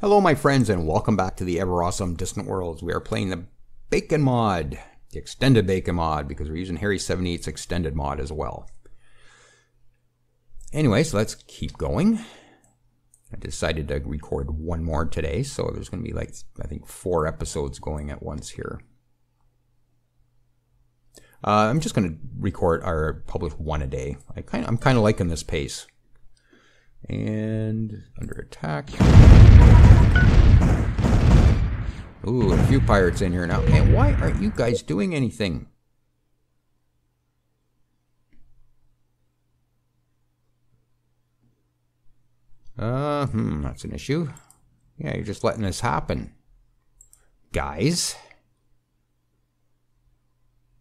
Hello my friends and welcome back to the ever awesome Distant Worlds. We are playing the Bacon Mod, the extended Bacon Mod, because we're using Harry78's extended mod as well. Anyway, so let's keep going. I decided to record one more today, so there's going to be like, I think, 4 episodes going at once here. I'm just going to record or publish one a day. I'm kind of liking this pace. And under attack. Ooh, a few pirates in here now. Man, why aren't you guys doing anything? That's an issue. Yeah, you're just letting this happen. Guys.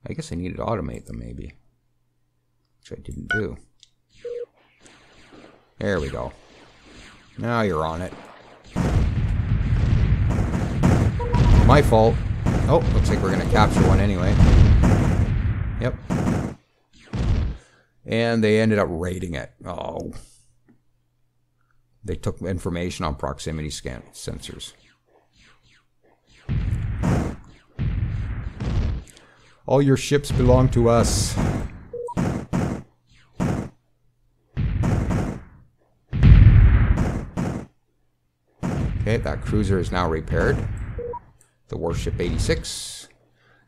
I guess I need to automate them, maybe. Which I didn't do. There we go. Now you're on it. My fault. Oh, looks like we're going to capture one anyway. Yep. And they ended up raiding it. Oh. They took information on proximity scan sensors. All your ships belong to us. Okay, that cruiser is now repaired. The warship 86.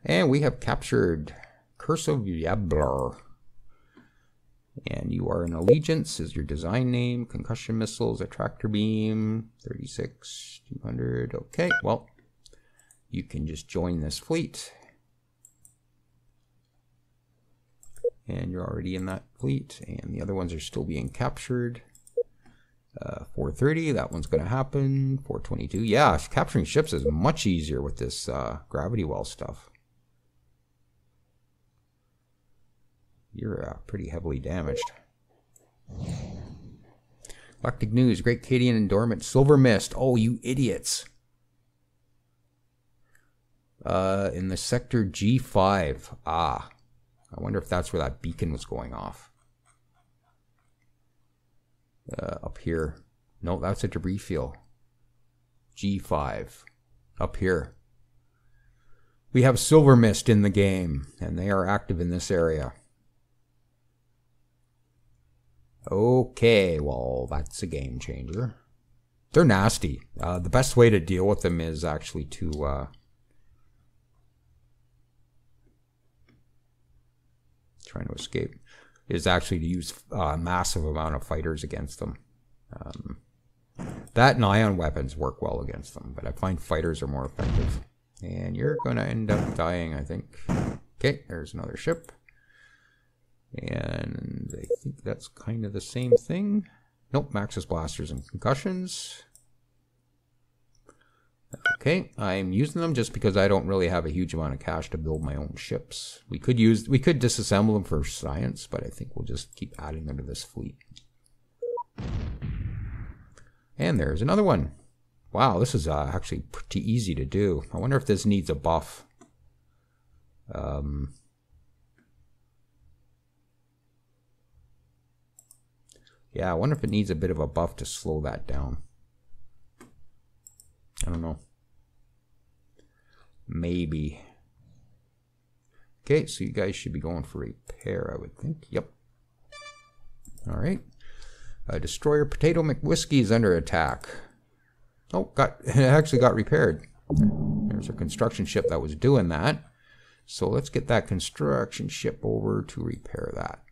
And we have captured Kursoviyablur. And you are in Allegiance, is your design name. Concussion missiles, a tractor beam, 36, 200. Okay, well, you can just join this fleet. And you're already in that fleet. And the other ones are still being captured. 430, that one's going to happen. 422, yeah, capturing ships is much easier with this gravity well stuff. You're pretty heavily damaged. Galactic News, Great Cadian Endorment, Silver Mist. Oh, you idiots. In the sector G5. Ah, I wonder if that's where that beacon was going off. Up here. No, that's a debris field. G5. Up here. We have Silver Mist in the game, and they are active in this area. Okay, well, that's a game changer. They're nasty. The best way to deal with them is actually to... trying to escape. Is actually to use a massive amount of fighters against them. That and ion weapons work well against them, but I find fighters are more effective. And you're going to end up dying, I think. Okay, there's another ship. And I think that's kind of the same thing. Nope, Max's blasters and concussions. Okay, I'm using them just because I don't really have a huge amount of cash to build my own ships. We could disassemble them for science, but I think we'll just keep adding them to this fleet. And there's another one. Wow, this is actually pretty easy to do. I wonder if this needs a buff. Yeah, I wonder if it needs a bit of a buff to slow that down. I don't know. Maybe. Okay, so you guys should be going for repair, I would think. Yep. Alright. Destroyer Potato McWhiskey is under attack. Oh, it actually got repaired. There's a construction ship that was doing that. So let's get that construction ship over to repair that.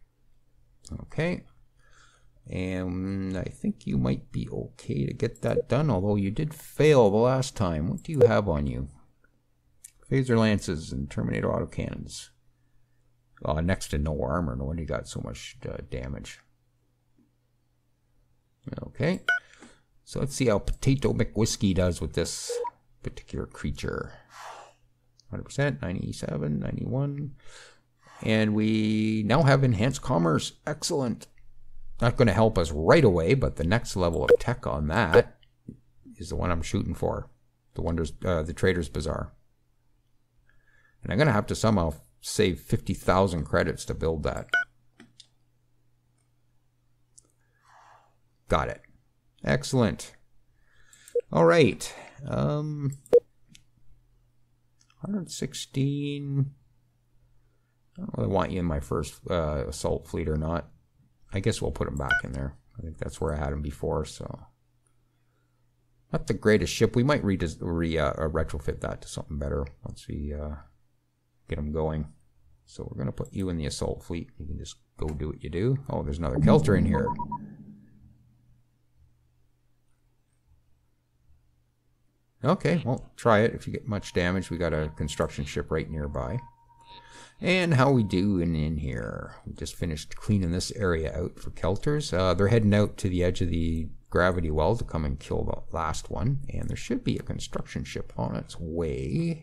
Okay. And I think you might be okay to get that done, although you did fail the last time. What do you have on you? Phaser lances and Terminator autocannons. Next to no armor. No wonder you got so much damage. Okay. So let's see how Potato McWhiskey does with this particular creature. 100%, 97, 91. And we now have enhanced commerce. Excellent. Not going to help us right away, but the next level of tech on that is the one I'm shooting for. The Trader's Bazaar. And I'm going to have to somehow save 50,000 credits to build that. Got it. Excellent. All right. 116. I don't really want you in my first assault fleet or not. I guess we'll put them back in there. I think that's where I had them before, so. Not the greatest ship. We might retrofit that to something better once we get them going. So we're going to put you in the assault fleet. You can just go do what you do. Oh, there's another Kelter in here. Okay, well, try it. If you get much damage, we got a construction ship right nearby. And how we doing in here? We just finished cleaning this area out for Kelters. They're heading out to the edge of the gravity well to come and kill the last one. And there should be a construction ship on its way.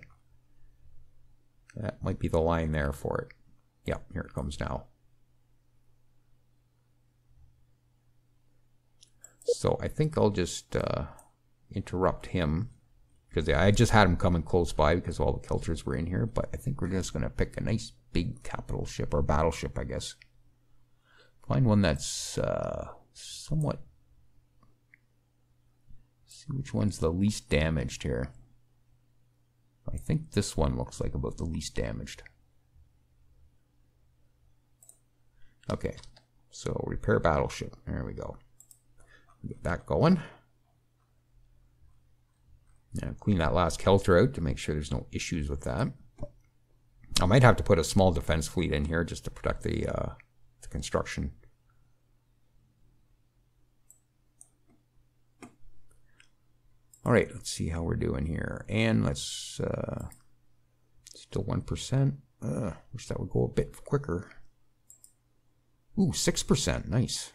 That might be the line there for it. Yep, here it comes now. So I think I'll just interrupt him. Because I just had them coming close by because all the Kelters were in here, but I think we're just going to pick a nice big capital ship, or battleship, I guess. Find one that's somewhat... See which one's the least damaged here. I think this one looks like about the least damaged. Okay, so repair battleship. There we go. Get that going. Now clean that last Kelter out to make sure there's no issues with that. I might have to put a small defense fleet in here just to protect the construction. All right, let's see how we're doing here. And let's, still 1%. Wish that would go a bit quicker. Ooh, 6%, nice.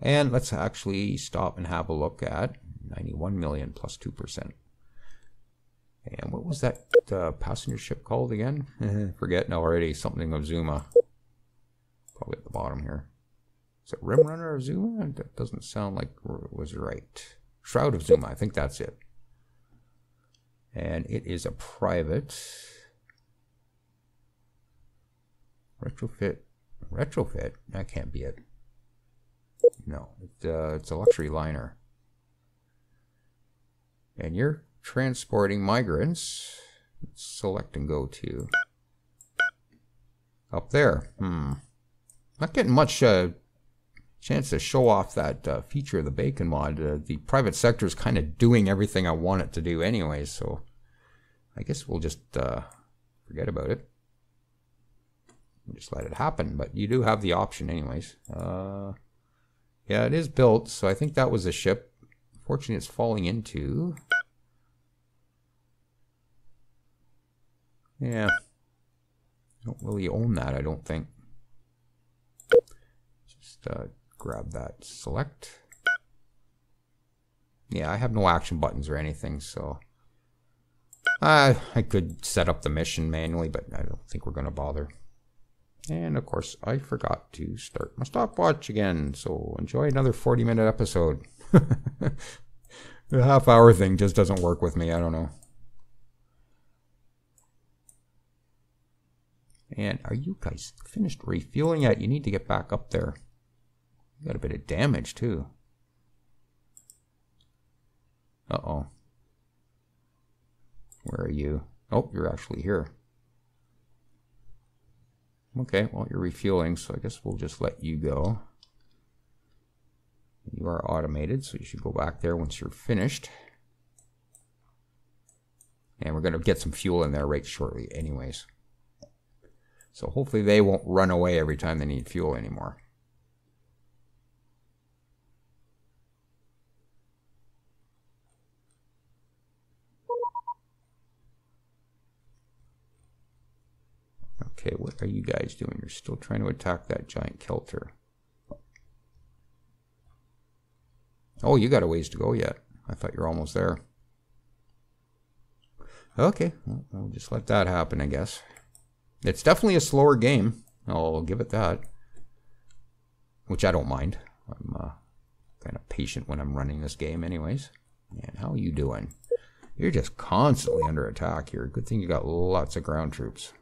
And let's actually stop and have a look at 91 million plus 2%. And what was that passenger ship called again? Forgetting already, something of Zuma. Probably at the bottom here. Is it Rim Runner of Zuma? That doesn't sound like it was right. Shroud of Zuma, I think that's it. And it is a private. Retrofit. Retrofit? That can't be it. No, it's a luxury liner. And you're transporting migrants. Let's select and go to up there. Not getting much chance to show off that feature of the Bacon mod. The private sector is kind of doing everything I want it to do anyway, so I guess we'll just forget about it. Just let it happen, but you do have the option anyways. Yeah, it is built, so I think that was a ship. Fortunately, it's falling into. Yeah. I don't really own that, I don't think. Just grab that, select. Yeah, I have no action buttons or anything, so. I could set up the mission manually, but I don't think we're going to bother. And of course, I forgot to start my stopwatch again, so enjoy another 40-minute episode. The half-hour thing just doesn't work with me, I don't know. And are you guys finished refueling yet? You need to get back up there. You got a bit of damage, too. Uh-oh. Where are you? Oh, you're actually here. Okay, well, you're refueling, so I guess we'll just let you go. You are automated, so you should go back there once you're finished. And we're going to get some fuel in there right shortly anyways. So hopefully they won't run away every time they need fuel anymore. Okay, what are you guys doing? You're still trying to attack that giant Kelter. Oh, you got a ways to go yet. I thought you were almost there. Okay, well, we'll just let that happen, I guess. It's definitely a slower game. I'll give it that. Which I don't mind. I'm kind of patient when I'm running this game anyways. And how are you doing? You're just constantly under attack here. Good thing you got lots of ground troops.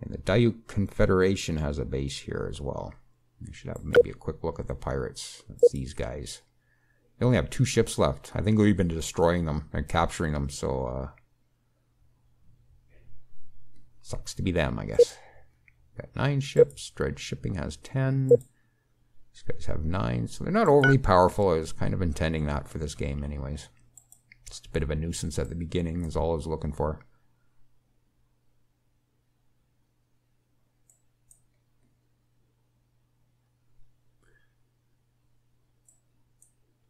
And the Dayuk Confederation has a base here as well. I should have maybe a quick look at the pirates. That's these guys. They only have 2 ships left. I think we've been destroying them and capturing them, so sucks to be them, I guess. Got 9 ships. Dread Shipping has 10. These guys have 9, so they're not overly powerful. I was kind of intending that for this game anyways. Just a bit of a nuisance at the beginning is all I was looking for.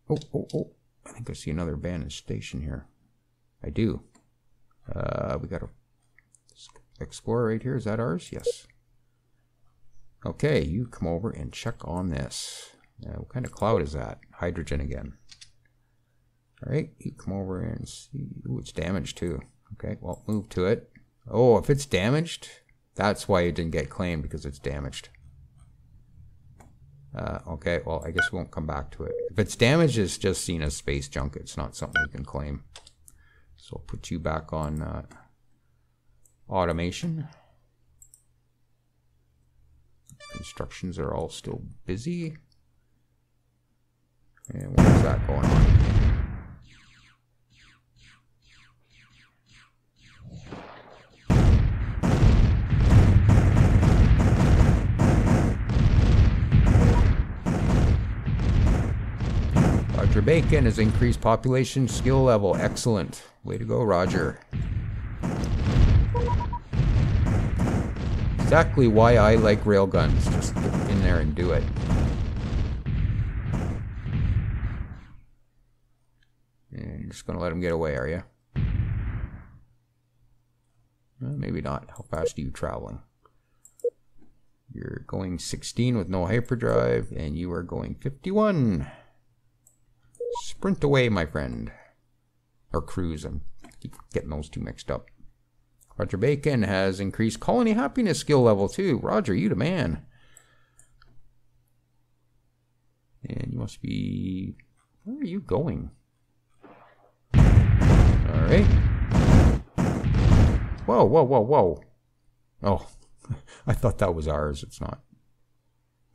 Oh, I think I see another abandoned station here. I do. We got to explore right here. Is that ours? Yes. Okay, you come over and check on this. Now, what kind of cloud is that? Hydrogen again. All right, you come over and see. Ooh, it's damaged too. Okay, well, move to it. Oh, if it's damaged, that's why it didn't get claimed, because it's damaged. Okay, well, I guess we won't come back to it. If it's damaged, it's just seen as space junk. It's not something we can claim. So I'll put you back on automation. Instructions are all still busy. And what is that going on? Roger Bacon has increased population skill level. Excellent. Way to go, Roger. Exactly why I like railguns. Just get in there and do it. And you're just going to let them get away, are you? Well, maybe not. How fast are you traveling? You're going 16 with no hyperdrive, and you are going 51. Sprint away, my friend. Or cruise. I keep getting those two mixed up. Roger Bacon has increased colony happiness skill level too. Roger, you the man. And you must be... Where are you going? Alright. Whoa, whoa, whoa, whoa. Oh, I thought that was ours. It's not.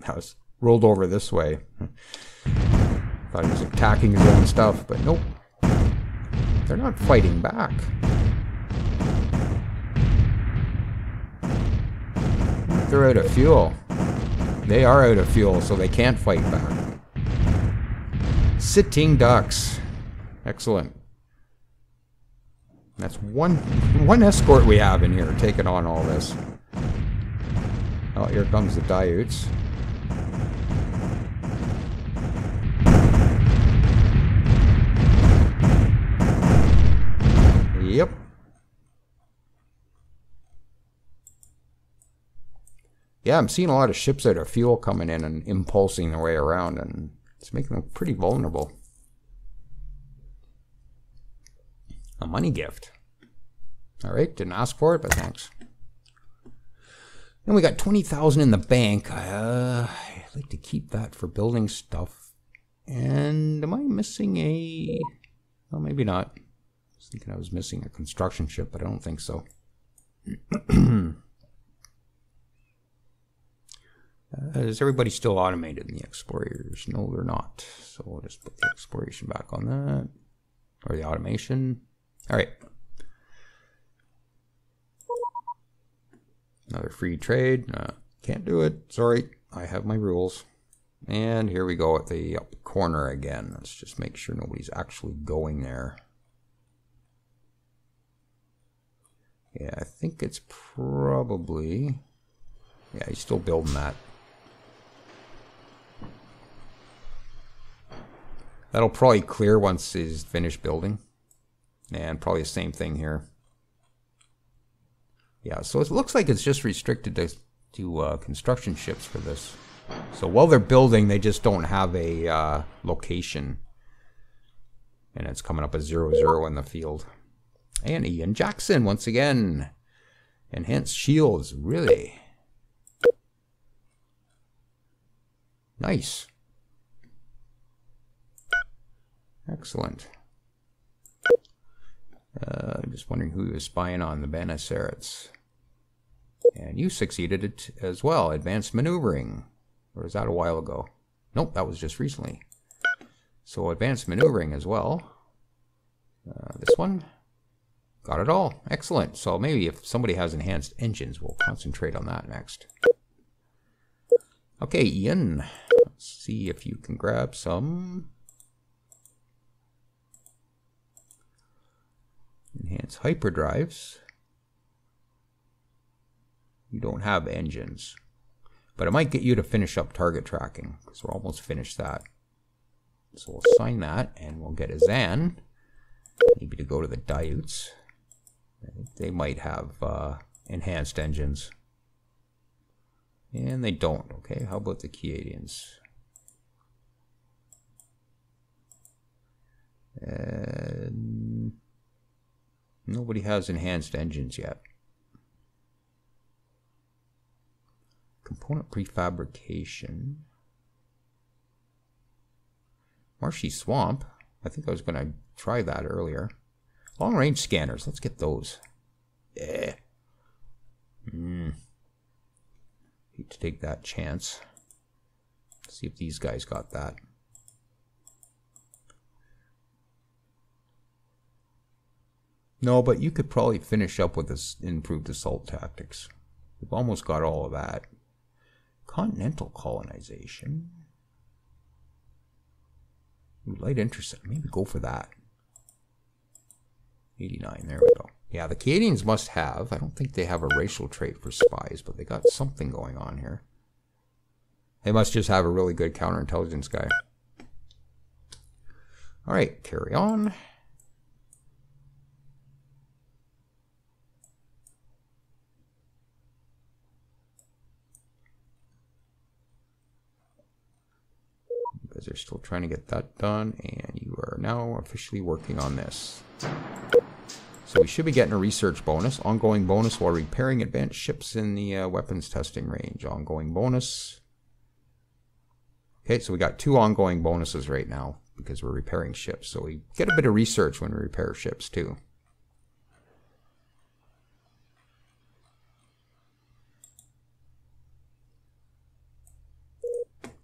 That was rolled over this way. Thought he was attacking his own stuff, but nope. They're not fighting back. They're out of fuel. They are out of fuel, so they can't fight back. Sitting ducks. Excellent. That's one escort we have in here, taking on all this. Oh, here comes the Dayuks. Yep. Yeah, I'm seeing a lot of ships that are fuel coming in and impulsing their way around, and it's making them pretty vulnerable. A money gift. All right, didn't ask for it, but thanks. Then we got 20,000 in the bank. I like to keep that for building stuff. And am I missing a... Oh, maybe not. I was thinking I was missing a construction ship, but I don't think so. Is everybody still automated in the explorers? No, they're not. So we'll just put the exploration back on that. Or the automation. Alright. Another free trade. Can't do it. Sorry. I have my rules. And here we go at the up corner again. Let's just make sure nobody's actually going there. Yeah, I think it's probably... Yeah, he's still building that. That'll probably clear once he's finished building. And probably the same thing here. Yeah, so it looks like it's just restricted to construction ships for this. So while they're building, they just don't have a location. And it's coming up as 0-0 in the field. And Ian Jackson once again. Enhanced shields, really. Nice. Excellent. I'm just wondering who he was spying on, the Banasarits. And you succeeded it as well. Advanced maneuvering. Or is that a while ago? Nope, that was just recently. So advanced maneuvering as well. This one. Got it all. Excellent. So maybe if somebody has enhanced engines, we'll concentrate on that next. Okay, Ian. Let's see if you can grab some. Enhanced hyperdrives. You don't have engines. But it might get you to finish up target tracking, because we're almost finished that. So we'll sign that, and we'll get a Zan. Maybe to go to the Dayuks. They might have enhanced engines. And they don't. Okay, how about the Kiadians? Nobody has enhanced engines yet. Component prefabrication. Marshy Swamp. I think I was going to try that earlier. Long range scanners. Let's get those. Eh. Hate to take that chance. Let's see if these guys got that. No, but you could probably finish up with this improved assault tactics. We've almost got all of that. Continental colonization. Ooh, light intercept. Maybe go for that. 89. There we go. Yeah, the Cadians must have. I don't think they have a racial trait for spies, but they got something going on here. They must just have a really good counterintelligence guy. All right, carry on. Because they're still trying to get that done, and you are now officially working on this. So we should be getting a research bonus, ongoing bonus while repairing advanced ships in the weapons testing range. Ongoing bonus. Okay, so we got two ongoing bonuses right now because we're repairing ships. So we get a bit of research when we repair ships too.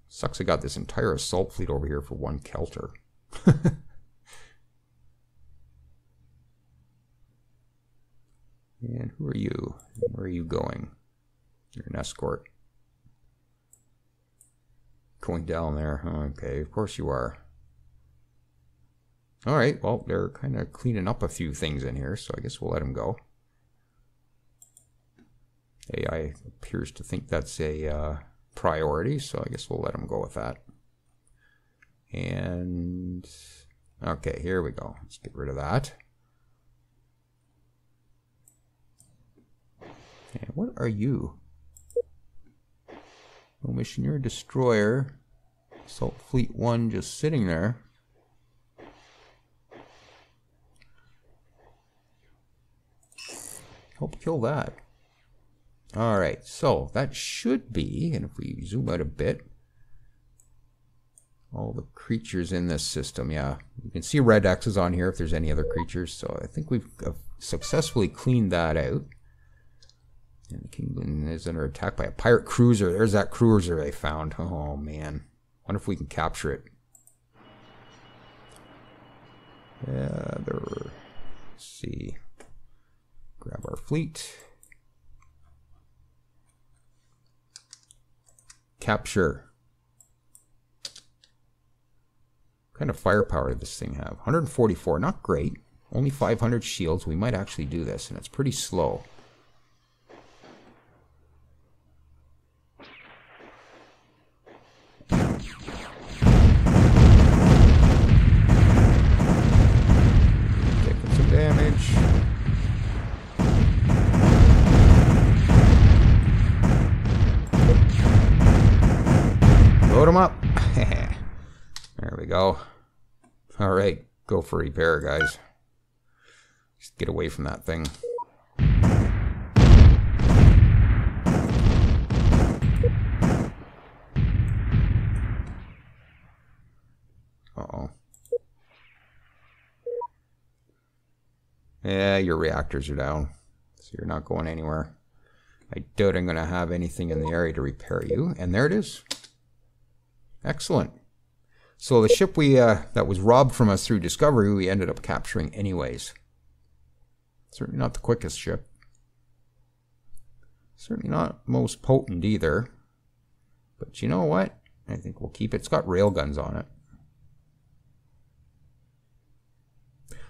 Sucks I got this entire assault fleet over here for one Kaltor. And who are you? Where are you going? You're an escort. Going down there. Okay, of course you are. All right, well, they're kind of cleaning up a few things in here, so I guess we'll let them go. AI appears to think that's a priority, so I guess we'll let them go with that. And, okay, here we go. Let's get rid of that. And what are you? No mission, you're a destroyer. Assault Fleet 1 just sitting there. Help kill that. Alright, so that should be, and if we zoom out a bit, all the creatures in this system, yeah. You can see red X's on here if there's any other creatures, so I think we've successfully cleaned that out. And the Kingdom is under attack by a pirate cruiser. There's that cruiser they found. Oh, man. Wonder if we can capture it. Yeah, there. Let's see. Grab our fleet. Capture. What kind of firepower does this thing have? 144. Not great. Only 500 shields. We might actually do this, and it's pretty slow. Alright, go for repair, guys. Just get away from that thing. Uh-oh. Yeah, your reactors are down, so you're not going anywhere. I doubt I'm going to have anything in the area to repair you. And there it is. Excellent. So the ship we that was robbed from us through Discovery, we ended up capturing anyways. Certainly not the quickest ship. Certainly not most potent either. But you know what? I think we'll keep it. It's got railguns on it.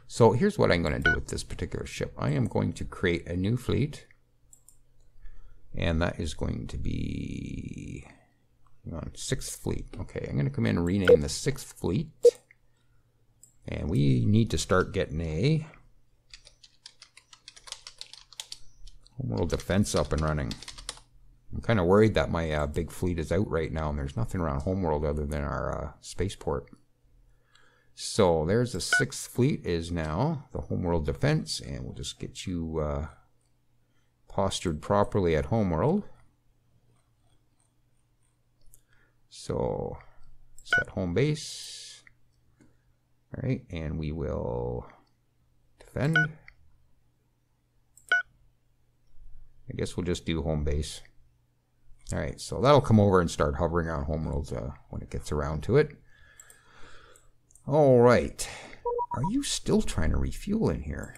So here's what I'm going to do with this particular ship. I am going to create a new fleet. And that is going to be... hang on, 6th Fleet. Okay, I'm going to come in and rename the 6th Fleet. And we need to start getting a... homeworld defense up and running. I'm kind of worried that my big fleet is out right now and there's nothing around homeworld other than our spaceport. So there's the 6th Fleet is now the homeworld defense, and we'll just get you postured properly at homeworld. So set home base. All right, and we will defend. I guess we'll just do home base. All right, so that'll come over and start hovering on homeworlds when it gets around to it. All right. Are you still trying to refuel in here?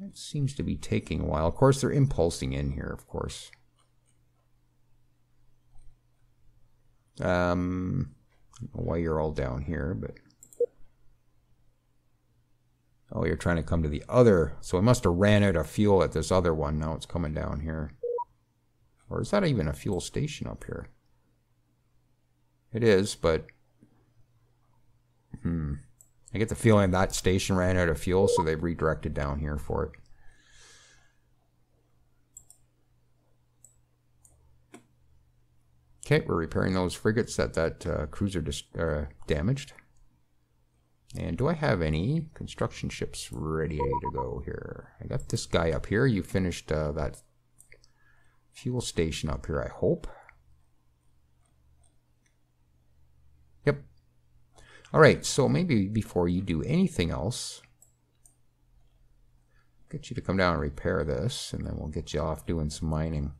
That seems to be taking a while. Of course, they're impulsing in here, of course. I don't know why you're all down here, but... oh, you're trying to come to the other. So it must have ran out of fuel at this other one. Now it's coming down here. Or is that even a fuel station up here? It is, but... I get the feeling that station ran out of fuel, so they've redirected down here for it. Okay, we're repairing those frigates that cruiser damaged. And do I have any construction ships ready to go here? I got this guy up here. You finished that fuel station up here, I hope. Yep. All right, so maybe before you do anything else, I'll get you to come down and repair this, and then we'll get you off doing some mining.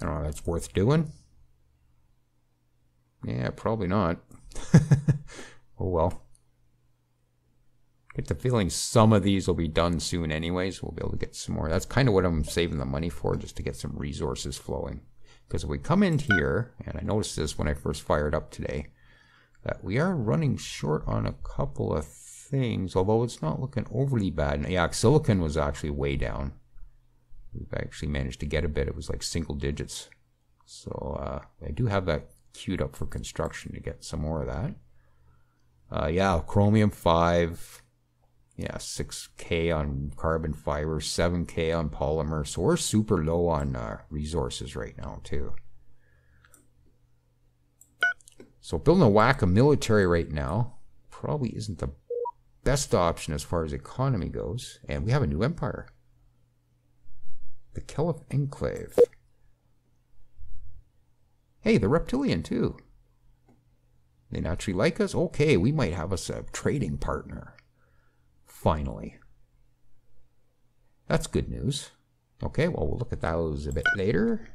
I don't know if that's worth doing. Yeah, probably not. Oh well. I get the feeling some of these will be done soon anyways. We'll be able to get some more. That's kind of what I'm saving the money for, just to get some resources flowing. Because if we come in here, and I noticed this when I first fired up today, that we are running short on a couple of things, although it's not looking overly bad. Yeah, silicon was actually way down. We've actually managed to get a bit. It was like single digits. So I do have that queued up for construction to get some more of that. Yeah, chromium 5. Yeah, 6K on carbon fiber, 7K on polymer. So we're super low on resources right now too. So building a whack of military right now probably isn't the best option as far as economy goes. And we have a new empire. The Kellip Enclave. Hey, the reptilian too. They naturally like us? Okay, we might have us a trading partner. Finally. That's good news. Okay, well, we'll look at those a bit later.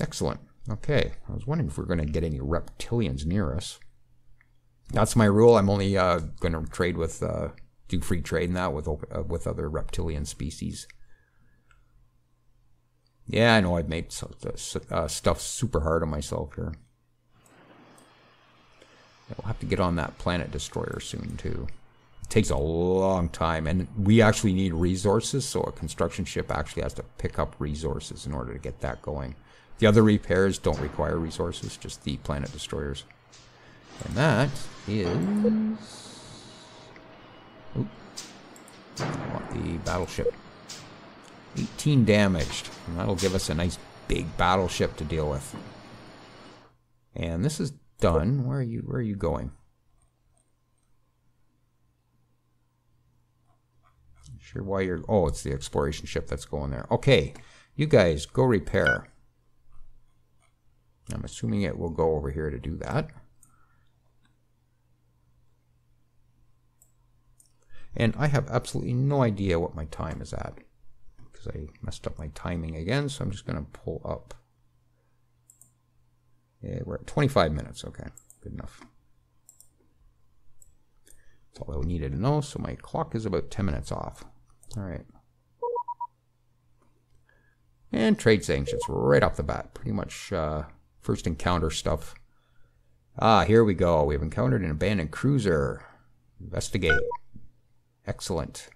Excellent. Okay, I was wondering if we're going to get any reptilians near us. That's my rule. I'm only going to trade with... do free trade in that with other reptilian species. Yeah, I know I've made stuff super hard on myself here. Yeah, we'll have to get on that planet destroyer soon too. It takes a long time, and we actually need resources, so a construction ship actually has to pick up resources in order to get that going. The other repairs don't require resources, just the planet destroyers. And that is... oop. I want the battleship. 18 damaged. And that'll give us a nice big battleship to deal with. And this is done. Where are you going? I'm not sure why you're... oh, it's the exploration ship that's going there. Okay. You guys, go repair. I'm assuming it will go over here to do that. And I have absolutely no idea what my time is at, because I messed up my timing again, so I'm just going to pull up. Yeah, we're at 25 minutes, okay, good enough. That's all I needed to know, so my clock is about 10 minutes off. All right. And trade sanctions right off the bat, pretty much first encounter stuff. Ah, here we go, we've encountered an abandoned cruiser. Investigate. Excellent.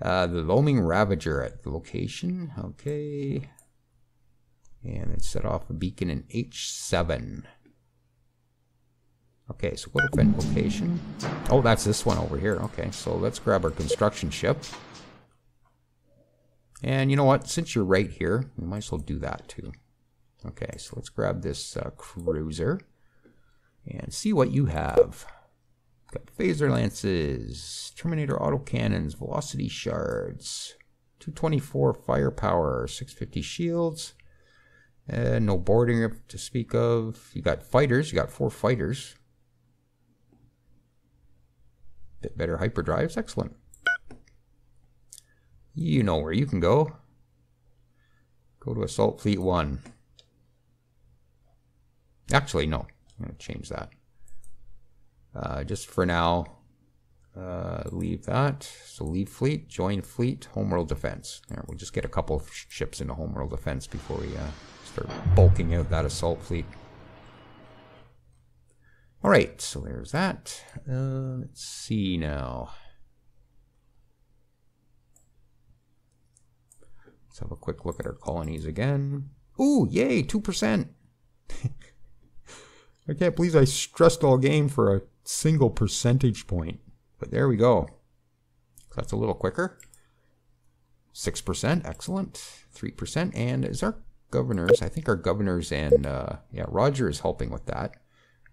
The Loaming Ravager at the location. Okay. And then set off a beacon in H7. Okay, so what event location? Oh, that's this one over here. Okay, so let's grab our construction ship. And you know what? Since you're right here, we might as well do that too. Okay, so let's grab this cruiser and see what you have. Got phaser lances, terminator autocannons, velocity shards, 224 firepower, 650 shields, no boarding to speak of. You got fighters, you got 4 fighters. Bit better hyperdrives, excellent. You know where you can go. Go to Assault Fleet 1. Actually, no, I'm going to change that. Just for now, leave that. So leave fleet, join fleet, homeworld defense. There, we'll just get a couple of ships into homeworld defense before we start bulking out that assault fleet. All right, so there's that. Let's see now. Let's have a quick look at our colonies again. Ooh, yay, 2%. I can't believe I stressed all game for a single percentage point. But there we go. That's a little quicker. 6%, excellent. 3%, and is our governors, I think our governors and, yeah, Roger is helping with that.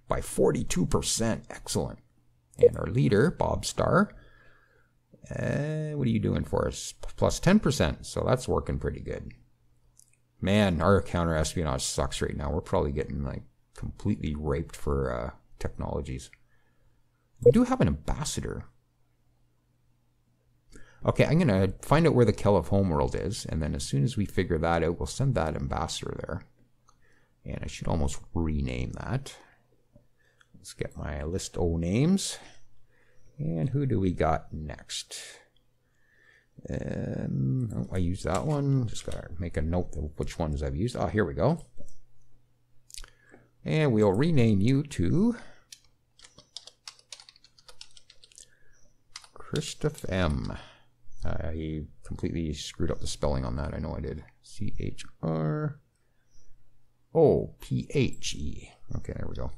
By 42%, excellent. And our leader, Bob Starr, what are you doing for us? Plus 10%, so that's working pretty good. Man, our counter-espionage sucks right now. We're probably getting, like, completely raped for technologies. We do have an ambassador. Okay, I'm gonna find out where the Kellip homeworld is, and then as soon as we figure that out, we'll send that ambassador there. And I should almost rename that. Let's get my list of names. And who do we got next? Oh, I used that one. Just gotta make a note of which ones I've used. Ah, here we go. And we'll rename you to Christoph M. I completely screwed up the spelling on that. I know I did. C-H-R-O-P-H-E. Okay, there we go.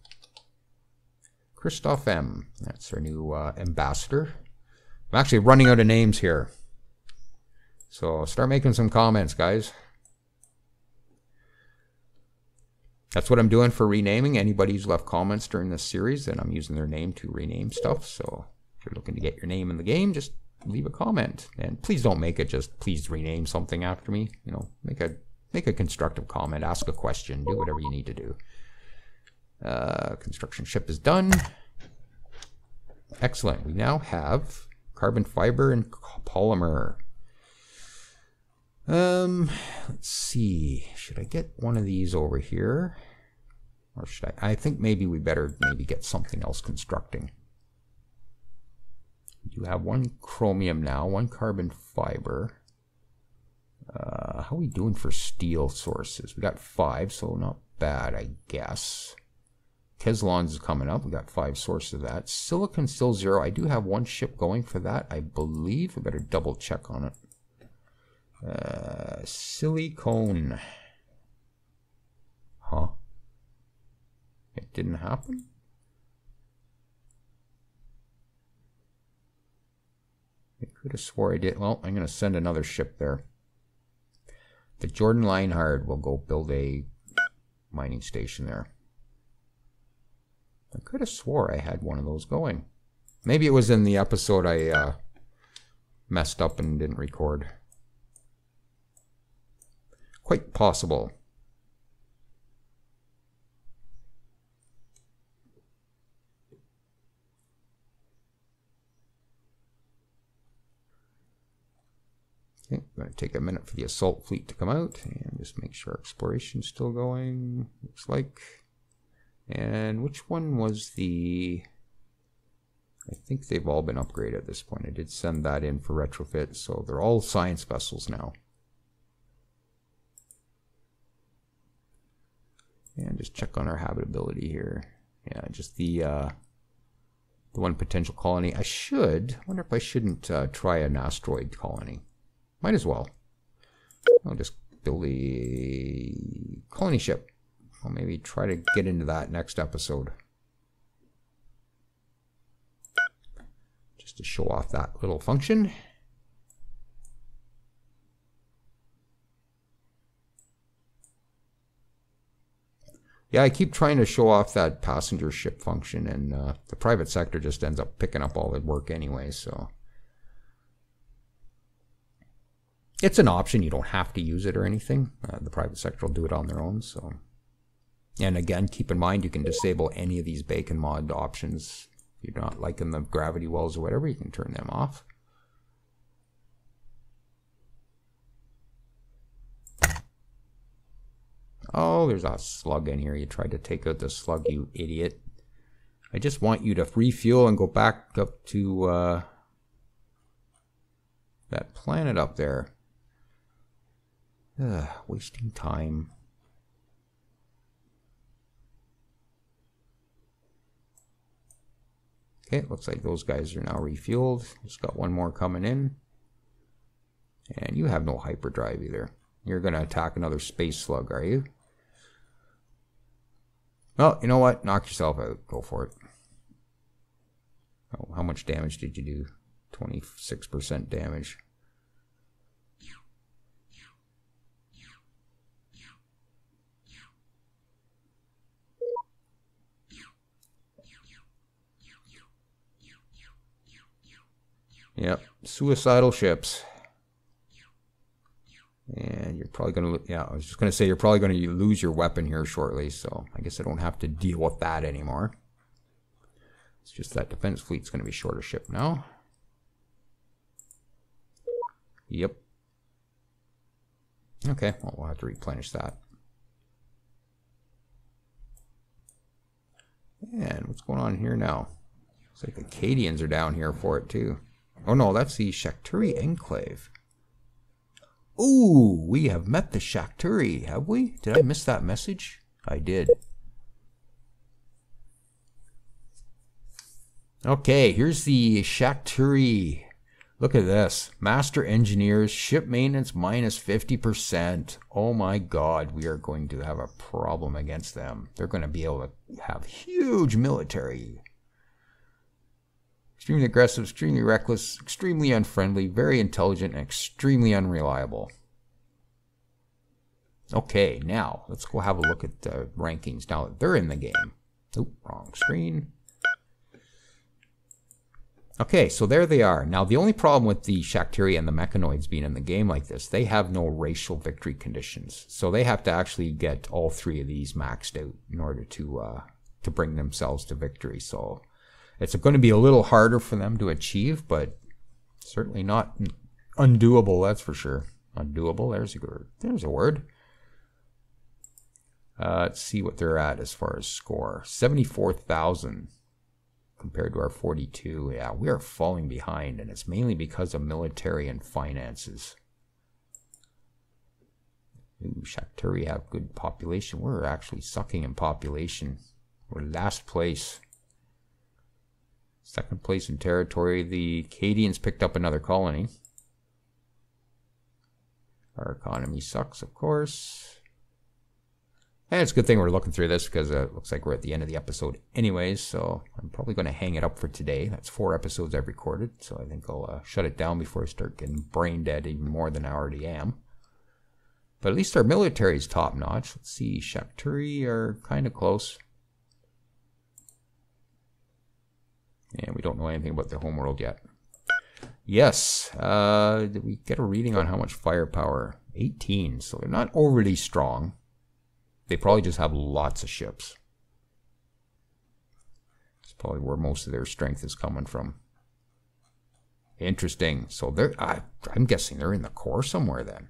Christoph M. That's our new ambassador. I'm actually running out of names here. So start making some comments, guys. That's what I'm doing for renaming. Anybody who's left comments during this series, then I'm using their name to rename stuff. So if you're looking to get your name in the game, just leave a comment. And please don't make it just, please rename something after me. You know, make a constructive comment, ask a question, do whatever you need to do. Construction ship is done. Excellent. We now have carbon fiber and polymer. Let's see, should I get one of these over here? Or should I think maybe we better maybe get something else constructing. You have one chromium now, one carbon fiber. How are we doing for steel sources? We got 5, so not bad, I guess. Keslon's is coming up, we got 5 sources of that. Silicon still 0, I do have one ship going for that, I believe. We better double check on it. Silicone. Huh. It didn't happen? I could have swore I did. Well, I'm going to send another ship there. The Jordan Linehard will go build a mining station there. I could have swore I had one of those going. Maybe it was in the episode I messed up and didn't record. Quite possible. Okay, we're going to take a minute for the assault fleet to come out and just make sure exploration's still going, looks like. And which one was the... I think they've all been upgraded at this point. I did send that in for retrofit, so they're all science vessels now. And just check on our habitability here. Yeah, just the one potential colony. I wonder if I shouldn't try an asteroid colony. Might as well. I'll just build a colony ship. I'll maybe try to get into that next episode. Just to show off that little function. Yeah, I keep trying to show off that passenger ship function, and the private sector just ends up picking up all the work anyway, so... It's an option, you don't have to use it or anything. The private sector will do it on their own, so... And again, keep in mind, you can disable any of these Bacon Mod options. If you're not liking the gravity wells or whatever, you can turn them off. Oh, there's a slug in here. You tried to take out the slug, you idiot. I just want you to refuel and go back up to that planet up there. Ugh, wasting time. Okay, looks like those guys are now refueled. Just got one more coming in. And you have no hyperdrive either. You're going to attack another space slug, are you? Well, you know what? Knock yourself out. Go for it. Oh, how much damage did you do? 26% damage. Yep, suicidal ships. And you're probably going to... Yeah, I was just going to say you're probably going to lose your weapon here shortly, so I guess I don't have to deal with that anymore. It's just that defense fleet's going to be shorter ship now. Yep. Okay, well, we'll have to replenish that. And what's going on here now? Looks like the Cadians are down here for it, too. Oh, no, that's the Shakturi Enclave. Ooh, we have met the Shakturi, have we? Did I miss that message? I did. Okay, here's the Shakturi. Look at this. Master engineers, ship maintenance minus 50%. Oh my god, we are going to have a problem against them. They're going to be able to have huge military. Extremely aggressive, extremely reckless, extremely unfriendly, very intelligent, and extremely unreliable. Okay, now let's go have a look at the rankings now that they're in the game. Oh, wrong screen. Okay, so there they are. Now, the only problem with the Shakturi and the Mechanoids being in the game like this, they have no racial victory conditions. So they have to actually get all three of these maxed out in order to bring themselves to victory. So... It's going to be a little harder for them to achieve, but certainly not undoable, that's for sure. Undoable, there's a word. Let's see what they're at as far as score. 74,000 compared to our 42. Yeah, we are falling behind, and it's mainly because of military and finances. Ooh, Shakturi have good population. We're actually sucking in population. We're last place. Second place in territory. The Kiadians picked up another colony. Our economy sucks, of course. And it's a good thing we're looking through this because it looks like we're at the end of the episode anyways. So I'm probably going to hang it up for today. That's 4 episodes I've recorded. So I think I'll shut it down before I start getting brain dead even more than I already am. But at least our military is top notch. Let's see. Shakturi are kind of close. And we don't know anything about the homeworld yet. Yes, did we get a reading on how much firepower? 18, so they're not overly strong. They probably just have lots of ships. It's probably where most of their strength is coming from. Interesting. So they're, I'm guessing they're in the core somewhere then.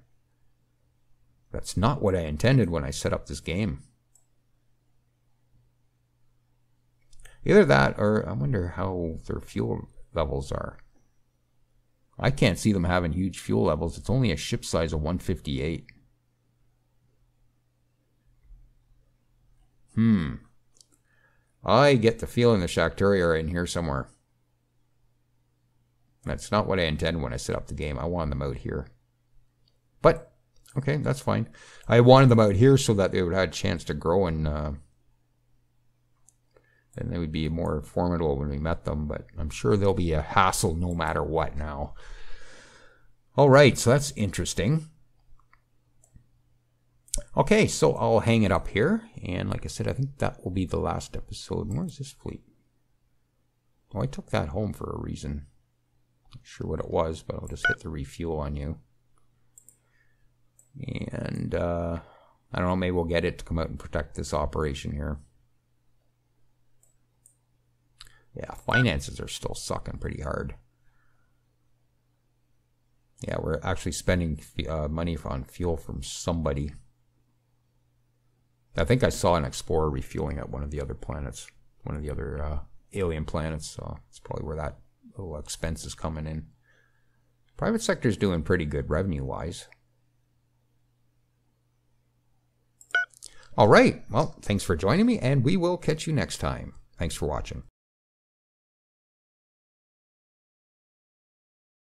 That's not what I intended when I set up this game. Either that or I wonder how their fuel levels are. I can't see them having huge fuel levels. It's only a ship size of 158. I get the feeling the Shakturi are in here somewhere. That's not what I intended when I set up the game. I wanted them out here. But, okay, that's fine. I wanted them out here so that they would have a chance to grow and they would be more formidable when we met them, but I'm sure they'll be a hassle no matter what now. All right, so that's interesting. Okay, so I'll hang it up here, and like I said, I think that will be the last episode. Where's this fleet? Oh, I took that home for a reason. Not sure what it was, but I'll just hit the refuel on you. And, I don't know, maybe we'll get it to come out and protect this operation here. Yeah, finances are still sucking pretty hard. Yeah, we're actually spending money on fuel from somebody. I think I saw an explorer refueling at one of the other planets, one of the other alien planets, so it's probably where that little expense is coming in. Private sector's doing pretty good revenue-wise. All right, well, thanks for joining me, and we will catch you next time. Thanks for watching.